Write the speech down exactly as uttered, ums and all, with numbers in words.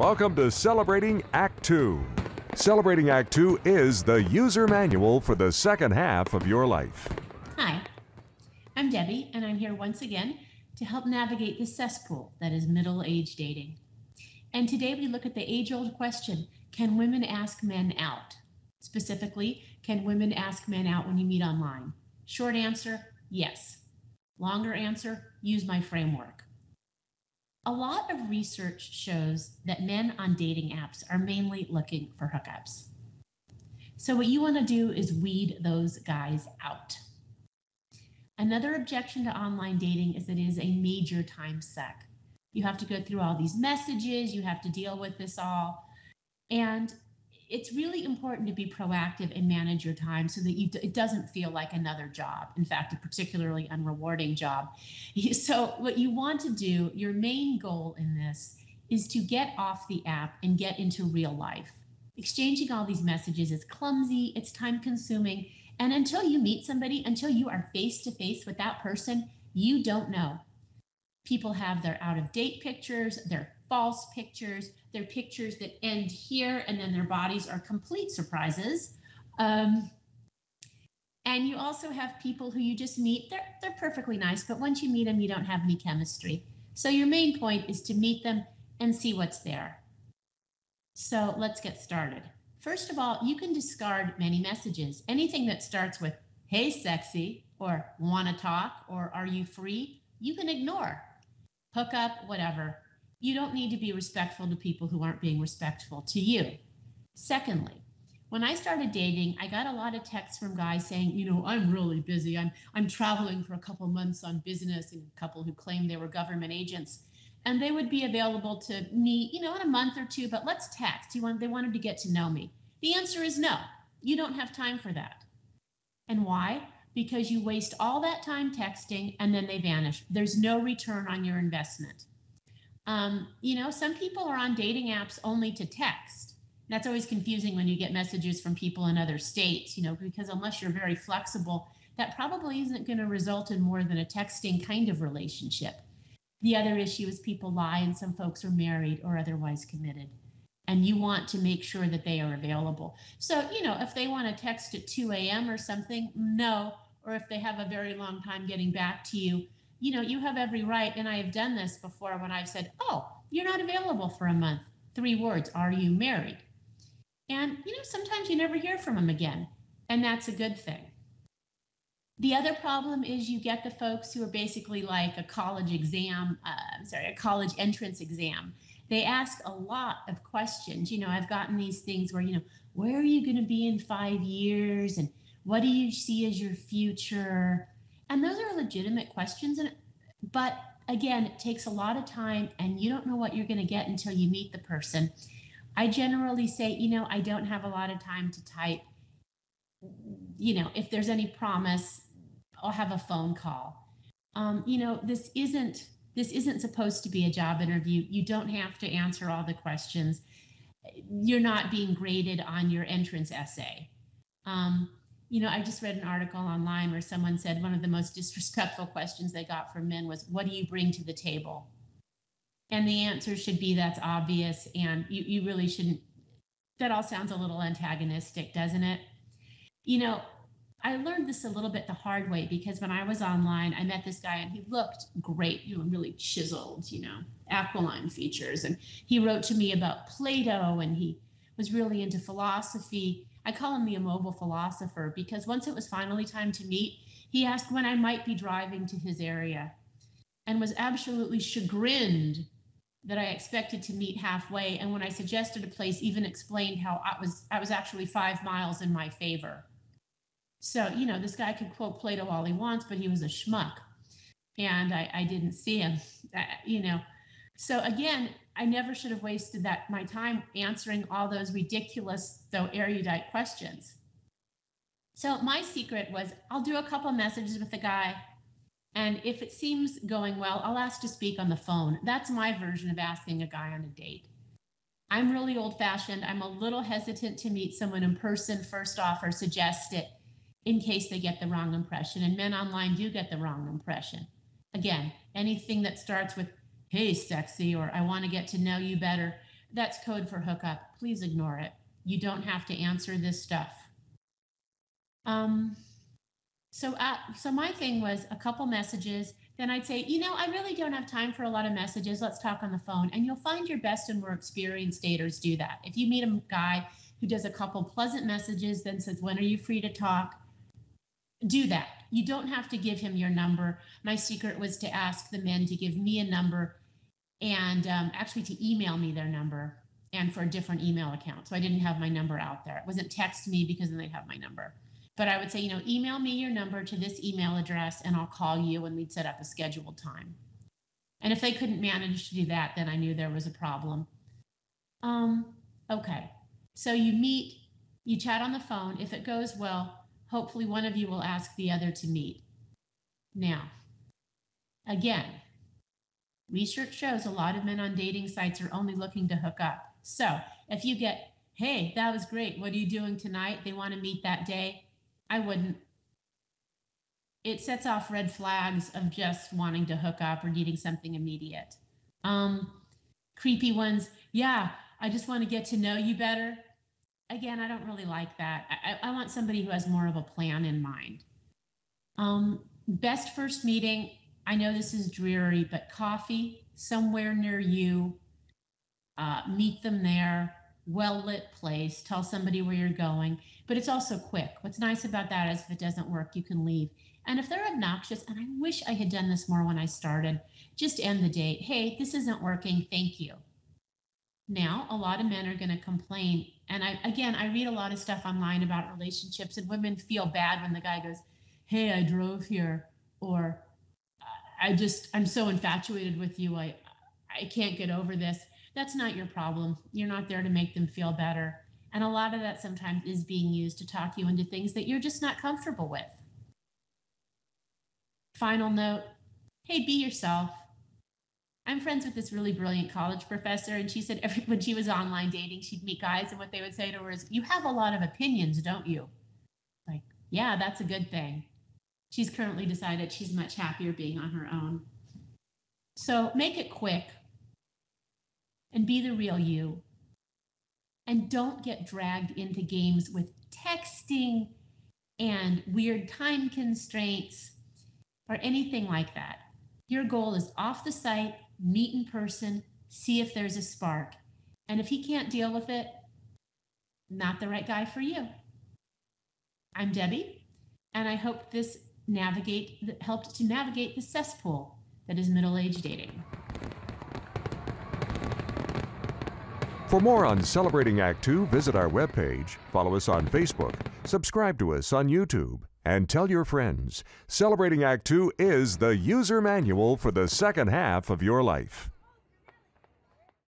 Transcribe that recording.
Welcome to Celebrating Act two. Celebrating Act two is the user manual for the second half of your life. Hi, I'm Debbie, and I'm here once again to help navigate the cesspool that is middle-age dating. And today we look at the age-old question, can women ask men out? Specifically, can women ask men out when you meet online? Short answer, yes. Longer answer, use my framework. A lot of research shows that men on dating apps are mainly looking for hookups. So what you want to do is weed those guys out. Another objection to online dating is that it is a major time suck. You have to go through all these messages, you have to deal with this all, and it's really important to be proactive and manage your time so that you, it doesn't feel like another job. In fact, a particularly unrewarding job. So what you want to do, your main goal in this, is to get off the app and get into real life. Exchanging all these messages is clumsy, it's time consuming, and until you meet somebody, until you are face to face with that person, you don't know. People have their out-of-date pictures, their false pictures, their pictures that end here, and then their bodies are complete surprises. Um, and you also have people who you just meet, they're, they're perfectly nice, but once you meet them, you don't have any chemistry. So your main point is to meet them and see what's there. So let's get started. First of all, you can discard many messages. Anything that starts with, hey, sexy, or wanna talk, or are you free, you can ignore. Hook up, whatever. You don't need to be respectful to people who aren't being respectful to you. Secondly, when I started dating, I got a lot of texts from guys saying, you know, I'm really busy. I'm, I'm traveling for a couple months on business, and a couple who claimed they were government agents. And they would be available to me, you know, in a month or two, but let's text. You want, they wanted to get to know me. The answer is no, you don't have time for that. And why? Because you waste all that time texting and then they vanish. There's no return on your investment. Um, you know, some people are on dating apps only to text. That's always confusing when you get messages from people in other states, you know, because unless you're very flexible, that probably isn't going to result in more than a texting kind of relationship. The other issue is people lie, and some folks are married or otherwise committed, and you want to make sure that they are available. So, you know, if they want to text at two A M or something, no. Or if they have a very long time getting back to you, you know, you have every right, and I have done this before when I've said, oh, you're not available for a month. Three words, are you married? And, you know, sometimes you never hear from them again, and that's a good thing. The other problem is you get the folks who are basically like a college exam, uh, I'm sorry, a college entrance exam. They ask a lot of questions. You know, I've gotten these things where, you know, where are you going to be in five years? And what do you see as your future? And those are legitimate questions, and but again, it takes a lot of time and you don't know what you're going to get until you meet the person. I generally say, you know, I don't have a lot of time to type. You know, if there's any promise, I'll have a phone call. Um, you know, this isn't this isn't supposed to be a job interview. You don't have to answer all the questions. You're not being graded on your entrance essay. Um, You know, I just read an article online where someone said one of the most disrespectful questions they got from men was, what do you bring to the table? And the answer should be, that's obvious, and you, you really shouldn't. That all sounds a little antagonistic, doesn't it? You know, I learned this a little bit the hard way, because when I was online, I met this guy and he looked great, you know, really chiseled, you know, aquiline features. And he wrote to me about Plato, and he was really into philosophy. I call him the immobile philosopher, because once it was finally time to meet, he asked when I might be driving to his area and was absolutely chagrined that I expected to meet halfway. And when I suggested a place, even explained how I was, I was actually five miles in my favor. So, you know, this guy could quote Plato all he wants, but he was a schmuck, and I, I didn't see him, I, you know. So again, I never should have wasted that my time answering all those ridiculous, though erudite, questions. So my secret was, I'll do a couple messages with the guy, and if it seems going well, I'll ask to speak on the phone. That's my version of asking a guy on a date. I'm really old-fashioned. I'm a little hesitant to meet someone in person first off, or suggest it, in case they get the wrong impression. And men online do get the wrong impression. Again, anything that starts with, hey, sexy, or I want to get to know you better, That's code for hookup. Please ignore it. You don't have to answer this stuff. Um, so, uh, so my thing was a couple messages. Then I'd say, you know, I really don't have time for a lot of messages. Let's talk on the phone. And you'll find your best and more experienced daters do that. If you meet a guy who does a couple pleasant messages, then says, when are you free to talk? Do that. You don't have to give him your number. My secret was to ask the men to give me a number and um, actually to email me their number and for a different email account. So I didn't have my number out there. It wasn't text me because then they'd have my number. But I would say, you know, email me your number to this email address and I'll call you and we'd set up a scheduled time. And if they couldn't manage to do that, then I knew there was a problem. Um, okay. So you meet, you chat on the phone. If it goes well, hopefully one of you will ask the other to meet. Now, again, research shows a lot of men on dating sites are only looking to hook up. So if you get, hey, that was great. What are you doing tonight? They want to meet that day. I wouldn't. It sets off red flags of just wanting to hook up or needing something immediate. Um, creepy ones. Yeah, I just want to get to know you better. Again, I don't really like that. I, I want somebody who has more of a plan in mind. Um, best first meeting. I know this is dreary, but coffee somewhere near you, uh, meet them there, well-lit place, tell somebody where you're going, but it's also quick. What's nice about that is if it doesn't work, you can leave. And if they're obnoxious, and I wish I had done this more when I started, just end the date. Hey, this isn't working. Thank you. Now, a lot of men are going to complain. And I, again, I read a lot of stuff online about relationships and women feel bad when the guy goes, hey, I drove here, or I just, I'm so infatuated with you. I, I can't get over this. That's not your problem. You're not there to make them feel better. And a lot of that sometimes is being used to talk you into things that you're just not comfortable with. Final note, hey, be yourself. I'm friends with this really brilliant college professor, and she said every, when she was online dating, she'd meet guys, and what they would say to her is, you have a lot of opinions, don't you? Like, yeah, that's a good thing. She's currently decided she's much happier being on her own. So make it quick and be the real you. And don't get dragged into games with texting and weird time constraints or anything like that. Your goal is off the site, meet in person, see if there's a spark. And if he can't deal with it, not the right guy for you. I'm Debbie, and I hope this navigate helped to navigate the cesspool that is middle-aged dating. For more on Celebrating Act two, visit our webpage, follow us on Facebook, subscribe to us on YouTube, and tell your friends. Celebrating Act two is the user manual for the second half of your life.